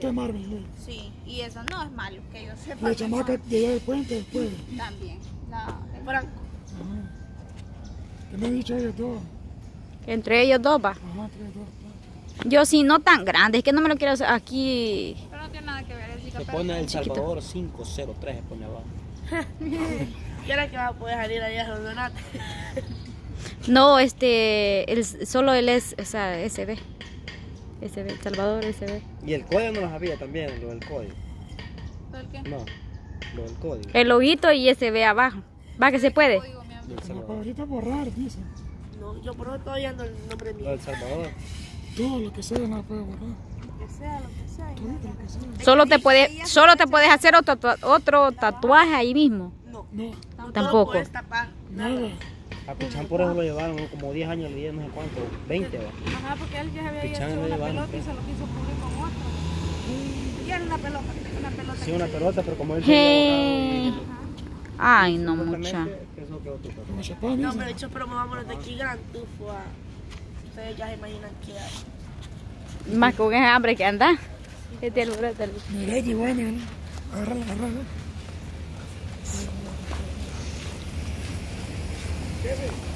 Quemarme, ¿no? Sí, y eso no es malo, que yo sepa. La chamaca de allá del puente después. También, la Franco. Ajá. ¿Qué me han dicho ellos dos? Entre ellos dos, va. Ajá, entre ellos dos. Yo sí, no tan grande, es que no me lo quiero hacer aquí. Pero no tiene nada que ver, Jessica. Se pone El Salvador 503, se pone abajo. ¿Y ahora que vas a poder salir allá a Donata? No, solo él es, o sea, SB. SB, El Salvador, SB. Y el código no lo sabía también, lo del código. ¿Por qué? No, lo del código. El ojito y SB abajo. Va que se puede. Ahorita borrar, dice. No, yo por hoy todavía no el nombre mío. Lo del Salvador. Todo lo que sea no lo puedo borrar. Lo que sea. Todo lo que sea. Solo te puedes hacer otro tatuaje ahí mismo. No. Tampoco. No tapar, nada. A Pichán por eso lo llevaron como 10 años, no sé cuánto, 20. Ajá, porque él ya había hecho una pelota y se lo quiso poner con otra. Y era una pelota. Sí, una pelota, pero como él se lo... Ay, no, mucha. No, pero hecho, pero vámonos de aquí, gran tufo. Ustedes ya se imaginan qué hay. Más con ese hambre que anda. Este es el lugar del... Mira, y bueno, agárralo.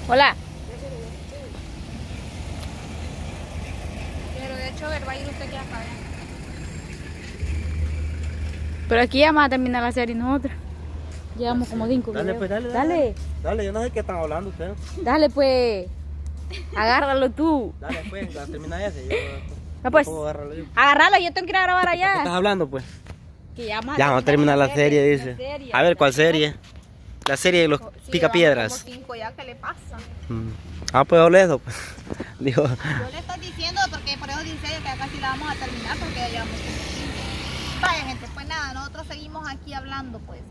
Hola. Pero de hecho, va a ir usted que apaga. Pero aquí ya vamos a terminar la serie nosotros. Llevamos como 5 minutos. Dale, pues, dale, yo no sé qué están hablando ustedes. Dale, pues. Agárralo tú. Dale, pues, termina ese. Pues, agárralo, yo tengo que ir a grabar allá. ¿Qué estás hablando, pues? Que ya vamos a terminar la serie, dice. A ver, ¿cuál serie? La serie de los picapiedras. Ah, pues ole eso. Digo. Yo le estoy diciendo porque por eso dice que acá sí la vamos a terminar porque ya llevamos. Vaya gente, pues nada, nosotros seguimos aquí hablando, pues.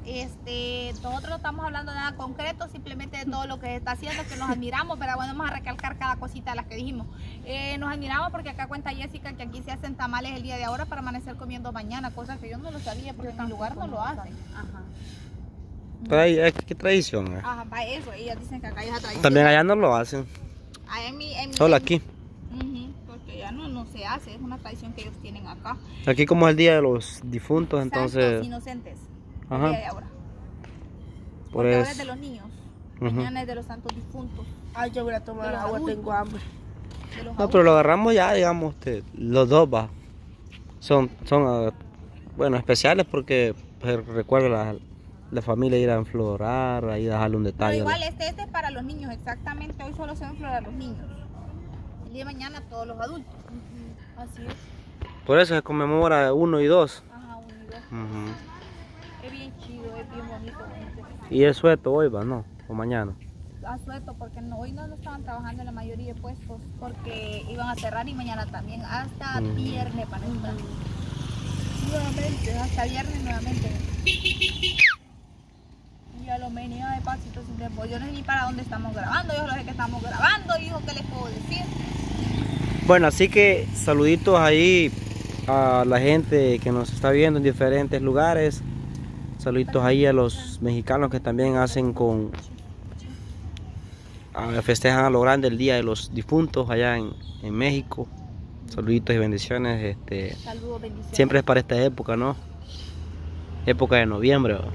Nosotros no estamos hablando de nada concreto, simplemente de todo lo que se está haciendo, que nos admiramos, pero bueno, vamos a recalcar cada cosita de las que dijimos. Nos admiramos porque acá cuenta Jessica que aquí se hacen tamales el día de ahora para amanecer comiendo mañana, cosas que yo no lo sabía, porque en mi lugar no lo hacen. Ajá. Pero hay que tradición. Ajá, para eso, ellos dicen que acá hay esa tradición. También allá no lo hacen. Allá en mi solo aquí. Porque allá no se hace, es una tradición que ellos tienen acá. Aquí como es el día de los difuntos, entonces... inocentes. Ajá. El día de ahora. Por eso. Ahora es de los niños. Mañana es de los santos difuntos. Ay, yo voy a tomar agua, tengo hambre. No, pero lo agarramos ya, digamos, los dos va. Son, bueno, especiales porque recuerda la familia ir a enflorar, ahí dejarle un detalle. Pero igual este es para los niños, exactamente. Hoy solo se van a enflorar los niños. El día de mañana todos los adultos. Así es. Por eso se conmemora 1 y 2. Ajá, 1 y 2. Es bien chido, es bien bonito. Y es sueto hoy, ¿va? ¿No? ¿O mañana? A sueto, porque hoy no lo estaban trabajando en la mayoría de puestos, porque iban a cerrar y mañana también, hasta viernes para entrar. Nuevamente, hasta viernes nuevamente. Ya lo venía de pasito sin tiempo. Yo no sé ni para dónde estamos grabando. Yo solo sé que estamos grabando, hijo, ¿qué les puedo decir? Bueno, así que saluditos ahí a la gente que nos está viendo en diferentes lugares. Saluditos ahí a los mexicanos que también hacen festejan a lo grande el Día de los Difuntos allá en México. Saluditos y bendiciones. Saludos, bendiciones. Siempre es para esta época, ¿no? Época de noviembre, ¿verdad?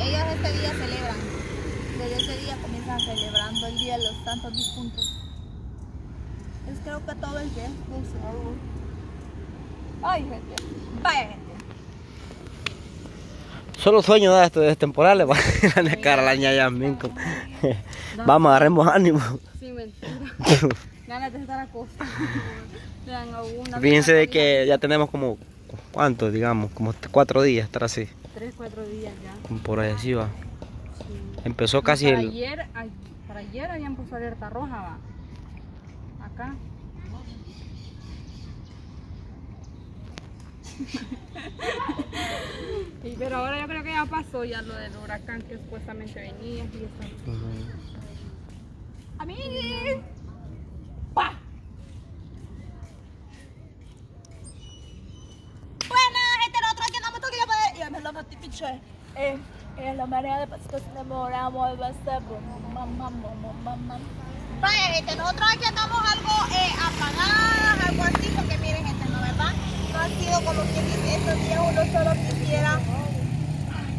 Ellos este día celebran, desde ese día comienzan celebrando el Día de los Santos Difuntos. Es creo que todo el día. Ay, gente, vaya gente. Solo sueño de estos temporales para ir a cara la ñayamín. Vamos, agarremos ánimo. Sí, mentira. Ganas de estar a costa. Fíjense de que ya tenemos como, ¿cuánto? Digamos, como 4 días estar así. 3, 4 días ya. Por ahí sí va. Sí. Empezó casi para el... Para ayer habían puesto alerta roja, va. Acá. Pero ahora yo creo que ya pasó ya lo del huracán que supuestamente venía y eso. Amiguis. ¡Pah! La marea de pasitos enamoramos, vaya gente, nosotros aquí andamos algo apagadas, algo así, porque miren gente, ¿no, verdad? Así como quien dice, estos días uno solo quisiera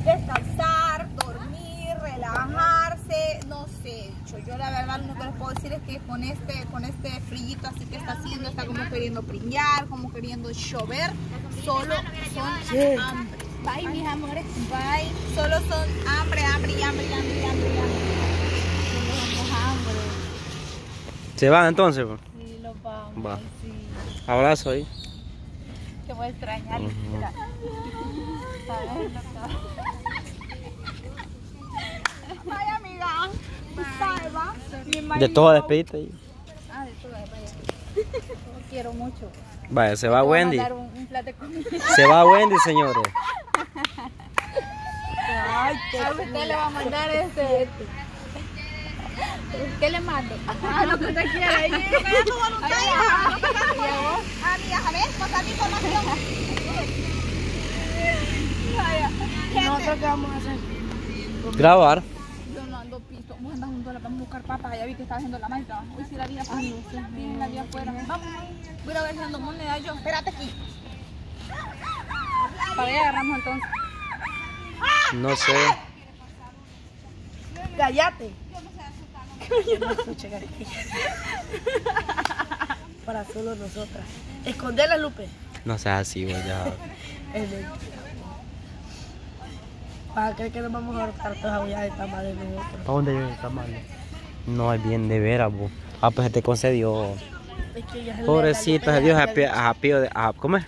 descansar, dormir, relajarse, no sé. Yo la verdad lo que les puedo decir es que con este frillito así que está haciendo, está como queriendo pringar, como queriendo llover, solo son hambre. Bye, mis amores, bye. Solo son hambre. ¿Se van entonces? Sí, los vamos. Va. Sí. Abrazo ahí. Te voy a extrañar. Bye, amiga. Salva. De todo despediste ahí. Ah, de todo, vaya. Los quiero mucho. Vaya, se va Wendy. Un plato de comida. Se va Wendy, señores. Ay, a usted le va a mandar este. ¿Qué le mando? Ah, lo que usted quiera. Ahí. Haga su voluntad. Amiga, a ver, pasar mi información. Nosotros, ¿qué vamos a hacer? Grabar. Yo no ando piso. Vos andas junto a la. Vamos a buscar papas. Ya vi que estaba haciendo la maestra. Uy, si la vi afuera. Miren la vi afuera. Vamos. Voy a ver si ando moneda yo. Espérate aquí. Para allá agarramos entonces. No sé. Cállate. No escuché, para solo nosotras. Esconderla, Lupe. No seas así, güey. ¿Para qué que nos vamos a hartar todas aullas de tamales de nosotros? ¿Para dónde llevan el tamal? No, es bien de veras, vos. Ah, pues te concedió. Es que ya pobrecita, Dios, ¿cómo es?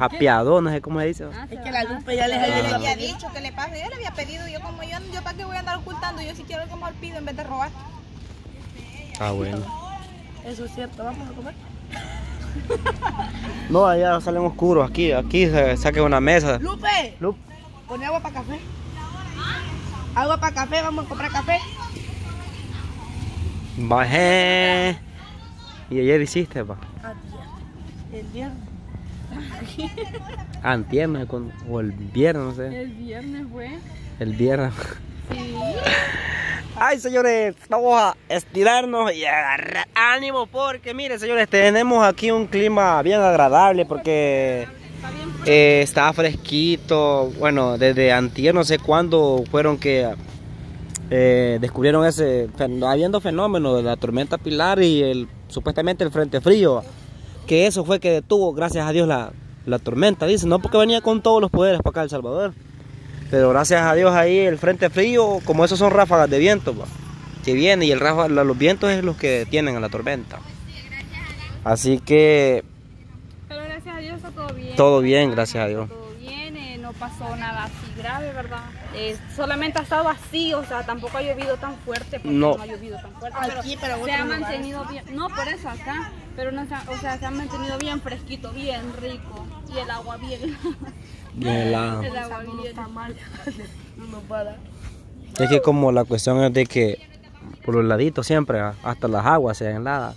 Japeado, no sé cómo se dice. Es que la Lupe ya les había dicho que le pase. Yo le había pedido, yo como yo para qué voy a andar ocultando. Yo si quiero algo más pido en vez de robar. Ah, bueno. Eso es cierto, vamos a comer. No, allá salen oscuros. Aquí se saca una mesa. Lupe, pon agua para café. Agua para café, vamos a comprar café. Bajé. ¿Y ayer hiciste, pa? Ayer. El viernes. Antier, o el viernes, no sé. El viernes fue. El viernes. Sí. Ay, señores, vamos a estirarnos y agarrar ánimo porque, mire, señores, tenemos aquí un clima bien agradable porque está fresquito. Bueno, desde antier no sé cuándo fueron que descubrieron ese habiendo fenómeno de la tormenta Pilar y supuestamente el frente frío. Que eso fue que detuvo, gracias a Dios, la tormenta, dice, no porque venía con todos los poderes para acá El Salvador, pero gracias a Dios ahí el frente frío, como esos son ráfagas de viento, pa, que viene y los vientos es los que detienen a la tormenta. Así que... Pero gracias a Dios está todo bien. Todo bien, gracias a Dios. Todo bien, no pasó nada así grave, ¿verdad? Solamente ha estado así, o sea, tampoco ha llovido tan fuerte, porque no ha llovido tan fuerte. Aquí, pero se ha mantenido bien, no por eso acá, pero no, o sea, se ha mantenido bien fresquito, bien rico, y el agua bien. El agua bien está mal, no para. Es que como la cuestión es de que por los laditos siempre, hasta las aguas se heladas.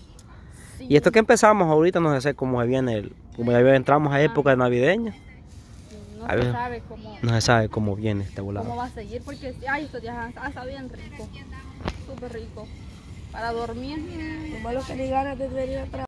Sí. Y esto que empezamos ahorita, no sé cómo se viene, como ya entramos a época navideña. No se sabe cómo. No se sabe cómo viene este volado. Cómo va a seguir porque ay, estos días han estado bien rico. Súper rico. Para dormir. Lo malo que le ganas de venir atrás.